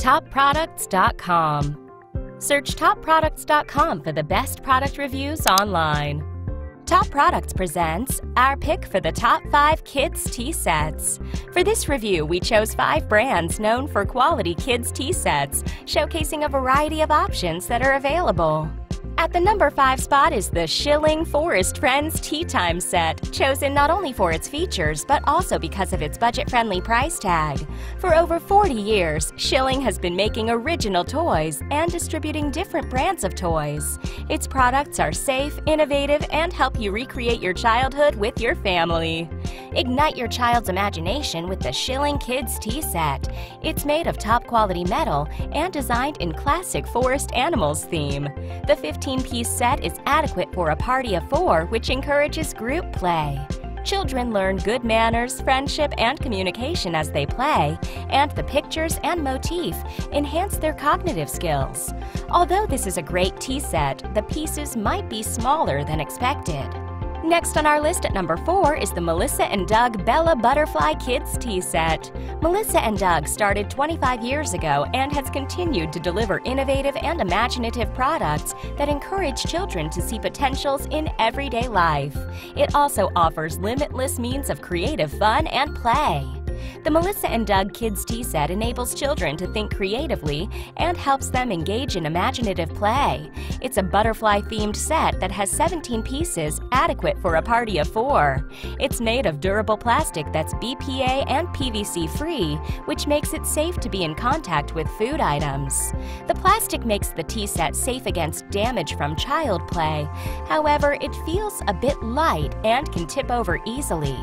TopProducts.com. Search TopProducts.com for the best product reviews online. Top Products presents our pick for the top 5 kids' tea sets. For this review, we chose 5 brands known for quality kids' tea sets, showcasing a variety of options that are available. At the number 5 spot is the Schylling Forest Friends Tea Time Set, chosen not only for its features but also because of its budget-friendly price tag. For over 40 years, Schylling has been making original toys and distributing different brands of toys. Its products are safe, innovative, and help you recreate your childhood with your family. Ignite your child's imagination with the Schylling Kids Tea Set. It's made of top-quality metal and designed in classic forest animals theme. The 15-piece set is adequate for a party of 4, which encourages group play. Children learn good manners, friendship, and communication as they play, and the pictures and motif enhance their cognitive skills. Although this is a great tea set, the pieces might be smaller than expected. Next on our list at number 4 is the Melissa and Doug Bella Butterfly Kids Tea Set. Melissa and Doug started 25 years ago and has continued to deliver innovative and imaginative products that encourage children to see potentials in everyday life. It also offers limitless means of creative fun and play. The Melissa and Doug Kids Tea Set enables children to think creatively and helps them engage in imaginative play. It's a butterfly-themed set that has 17 pieces, adequate for a party of 4. It's made of durable plastic that's BPA and PVC-free, which makes it safe to be in contact with food items. The plastic makes the tea set safe against damage from child play. However, it feels a bit light and can tip over easily.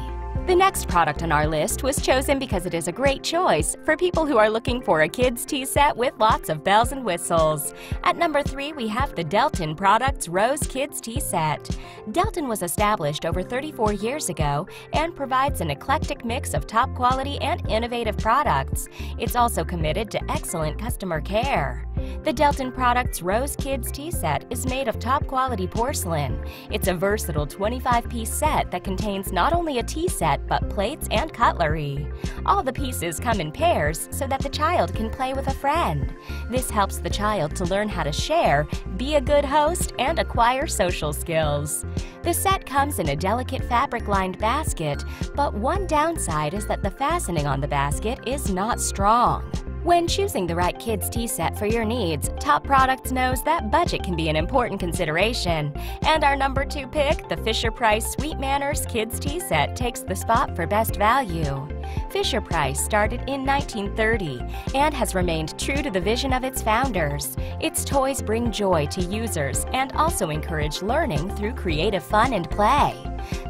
The next product on our list was chosen because it is a great choice for people who are looking for a kids' tea set with lots of bells and whistles. At number 3, we have the Delton Products Rose Kids Tea Set. Delton was established over 34 years ago and provides an eclectic mix of top quality and innovative products. It's also committed to excellent customer care. The Delton Products Rose Kids Tea Set is made of top-quality porcelain. It's a versatile 25-piece set that contains not only a tea set but plates and cutlery. All the pieces come in pairs so that the child can play with a friend. This helps the child to learn how to share, be a good host, and acquire social skills. The set comes in a delicate fabric-lined basket, but one downside is that the fastening on the basket is not strong. When choosing the right kids' tea set for your needs, Top Products knows that budget can be an important consideration. And our number 2 pick, the Fisher-Price Sweet Manners Kids Tea Set, takes the spot for best value. Fisher-Price started in 1930 and has remained true to the vision of its founders. Its toys bring joy to users and also encourage learning through creative fun and play.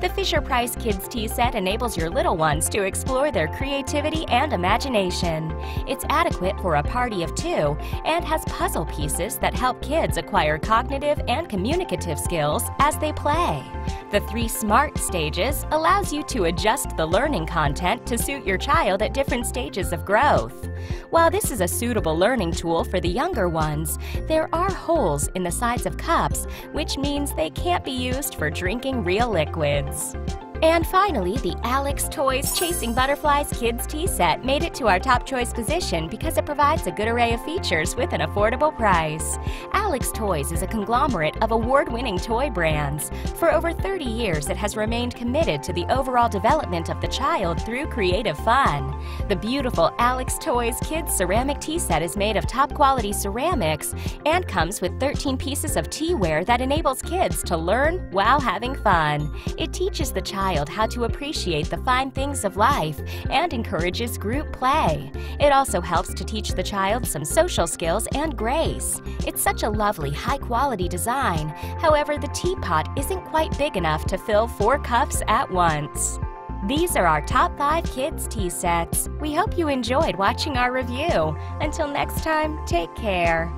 The Fisher-Price Kids Tea Set enables your little ones to explore their creativity and imagination. It's adequate for a party of 2 and has puzzle pieces that help kids acquire cognitive and communicative skills as they play. The 3 SMART stages allows you to adjust the learning content to suit your child at different stages of growth. While this is a suitable learning tool for the younger ones, there are holes in the sides of cups, which means they can't be used for drinking real liquids. And finally, the Alex Toys Chasing Butterflies Kids Tea Set made it to our top choice position because it provides a good array of features with an affordable price. Alex Toys is a conglomerate of award-winning toy brands. For over 30 years, it has remained committed to the overall development of the child through creative fun. The beautiful Alex Toys Kids Ceramic Tea Set is made of top-quality ceramics and comes with 13 pieces of teaware that enables kids to learn while having fun. It teaches the child how to appreciate the fine things of life and encourages group play. It also helps to teach the child some social skills and grace. It's such a lovely, high-quality design. However, the teapot isn't quite big enough to fill 4 cups at once. These are our top 5 kids' tea sets. We hope you enjoyed watching our review. Until next time, take care.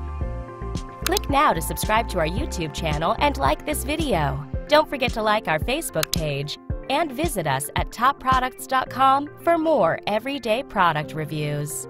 Click now to subscribe to our YouTube channel and like this video. Don't forget to like our Facebook page. And visit us at TopProducts.com for more everyday product reviews.